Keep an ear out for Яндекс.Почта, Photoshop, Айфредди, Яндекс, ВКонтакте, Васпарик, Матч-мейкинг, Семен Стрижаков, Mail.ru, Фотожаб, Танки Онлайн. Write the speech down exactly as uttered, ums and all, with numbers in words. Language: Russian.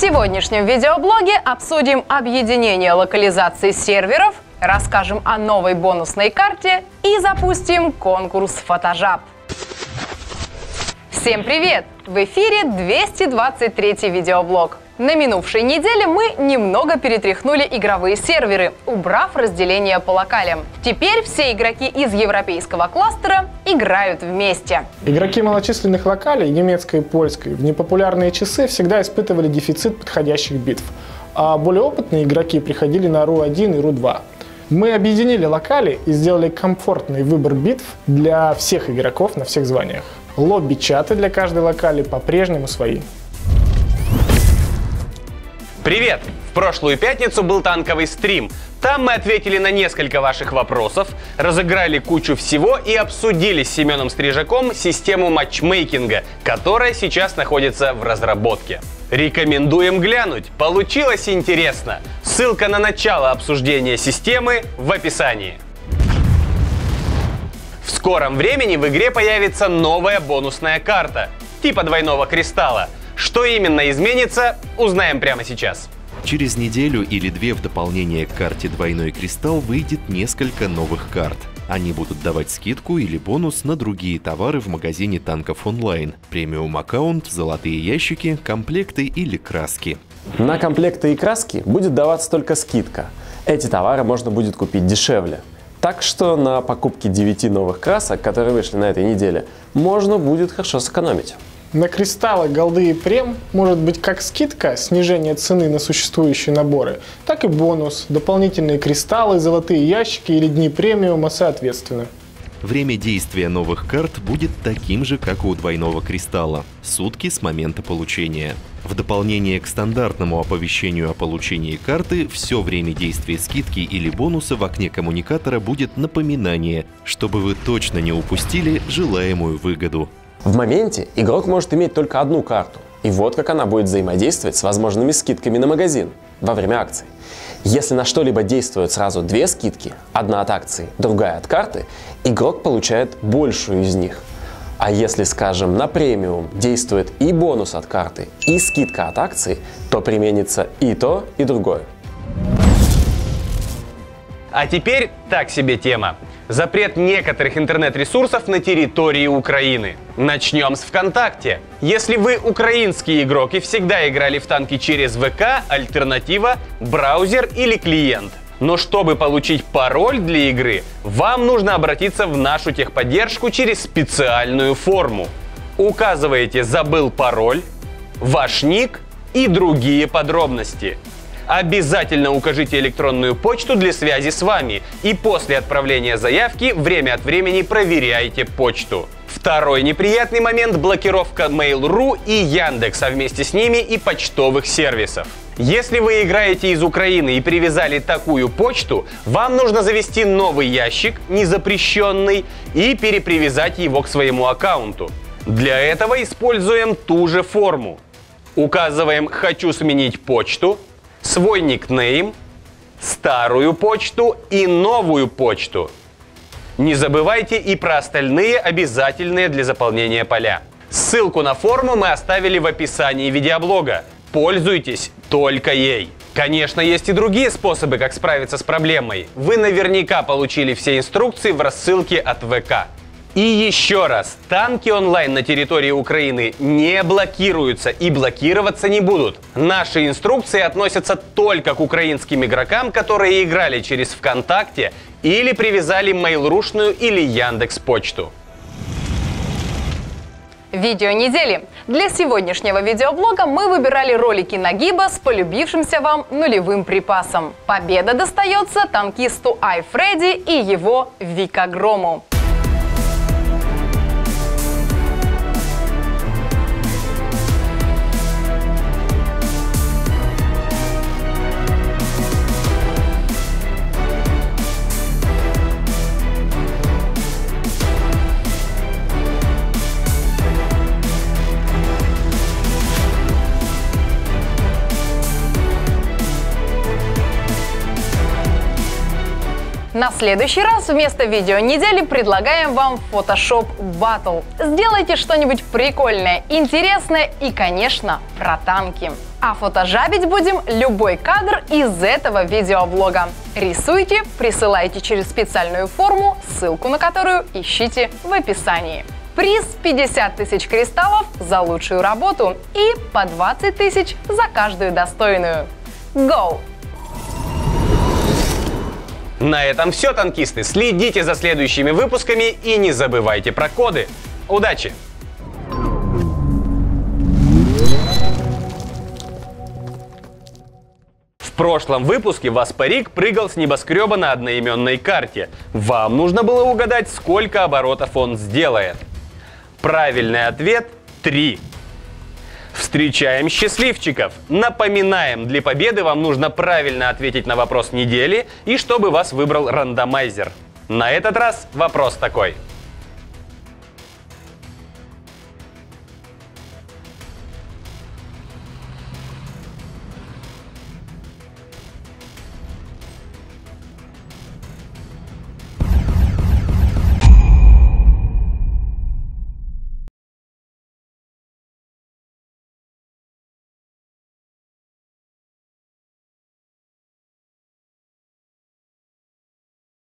В сегодняшнем видеоблоге обсудим объединение локализации серверов, расскажем о новой бонусной карте и запустим конкурс «Фотожаб». Всем привет! В эфире двести двадцать третий видеоблог. На минувшей неделе мы немного перетряхнули игровые серверы, убрав разделение по локалям. Теперь все игроки из европейского кластера играют вместе. Игроки малочисленных локалей, немецкой и польской, в непопулярные часы всегда испытывали дефицит подходящих битв, а более опытные игроки приходили на ру один и ру два. Мы объединили локали и сделали комфортный выбор битв для всех игроков на всех званиях. Лобби-чаты для каждой локали по-прежнему свои. Привет! В прошлую пятницу был танковый стрим. Там мы ответили на несколько ваших вопросов, разыграли кучу всего и обсудили с Семеном Стрижаком систему матчмейкинга, которая сейчас находится в разработке. Рекомендуем глянуть, получилось интересно. Ссылка на начало обсуждения системы в описании. В скором времени в игре появится новая бонусная карта, типа двойного кристалла. Что именно изменится, узнаем прямо сейчас. Через неделю или две в дополнение к карте «Двойной кристалл» выйдет несколько новых карт. Они будут давать скидку или бонус на другие товары в магазине танков онлайн, премиум-аккаунт, золотые ящики, комплекты или краски. На комплекты и краски будет даваться только скидка. Эти товары можно будет купить дешевле. Так что на покупке девяти новых красок, которые вышли на этой неделе, можно будет хорошо сэкономить. На кристаллы, голды и прем может быть как скидка, снижение цены на существующие наборы, так и бонус, дополнительные кристаллы, золотые ящики или дни премиума соответственно. Время действия новых карт будет таким же, как и у двойного кристалла – сутки с момента получения. В дополнение к стандартному оповещению о получении карты, все время действия скидки или бонуса в окне коммуникатора будет напоминание, чтобы вы точно не упустили желаемую выгоду. В моменте игрок может иметь только одну карту, и вот как она будет взаимодействовать с возможными скидками на магазин во время акции. Если на что-либо действуют сразу две скидки, одна от акции, другая от карты, игрок получает большую из них. А если, скажем, на премиум действует и бонус от карты, и скидка от акции, то применится и то, и другое. А теперь так себе тема. Запрет некоторых интернет-ресурсов на территории Украины. Начнем с ВКонтакте. Если вы украинский игрок и всегда играли в танки через ВК, альтернатива – браузер или клиент. Но чтобы получить пароль для игры, вам нужно обратиться в нашу техподдержку через специальную форму. Указываете «Забыл пароль», «Ваш ник» и другие подробности. Обязательно укажите электронную почту для связи с вами и после отправления заявки время от времени проверяйте почту. Второй неприятный момент – блокировка Mail.ru и Яндекса, а вместе с ними и почтовых сервисов. Если вы играете из Украины и привязали такую почту, вам нужно завести новый ящик, незапрещенный, и перепривязать его к своему аккаунту. Для этого используем ту же форму. Указываем «Хочу сменить почту», свой никнейм, старую почту и новую почту. Не забывайте и про остальные обязательные для заполнения поля. Ссылку на форму мы оставили в описании видеоблога. Пользуйтесь только ей. Конечно, есть и другие способы, как справиться с проблемой. Вы наверняка получили все инструкции в рассылке от ВК. И еще раз, танки онлайн на территории Украины не блокируются и блокироваться не будут. Наши инструкции относятся только к украинским игрокам, которые играли через ВКонтакте или привязали Mail.ru или Яндекс.Почту. Видео недели. Для сегодняшнего видеоблога мы выбирали ролики нагиба с полюбившимся вам нулевым припасом. Победа достается танкисту Айфредди и его Викогрому. На следующий раз вместо видео недели предлагаем вам Photoshop Battle. Сделайте что-нибудь прикольное, интересное и, конечно, про танки. А фотожабить будем любой кадр из этого видеоблога. Рисуйте, присылайте через специальную форму, ссылку на которую ищите в описании. Приз пятьдесят тысяч кристаллов за лучшую работу и по двадцать тысяч за каждую достойную. Go! На этом все, танкисты. Следите за следующими выпусками и не забывайте про коды. Удачи! В прошлом выпуске Васпарик прыгал с небоскреба на одноименной карте. Вам нужно было угадать, сколько оборотов он сделает. Правильный ответ – три. Встречаем счастливчиков. Напоминаем, для победы вам нужно правильно ответить на вопрос недели и чтобы вас выбрал рандомайзер. На этот раз вопрос такой.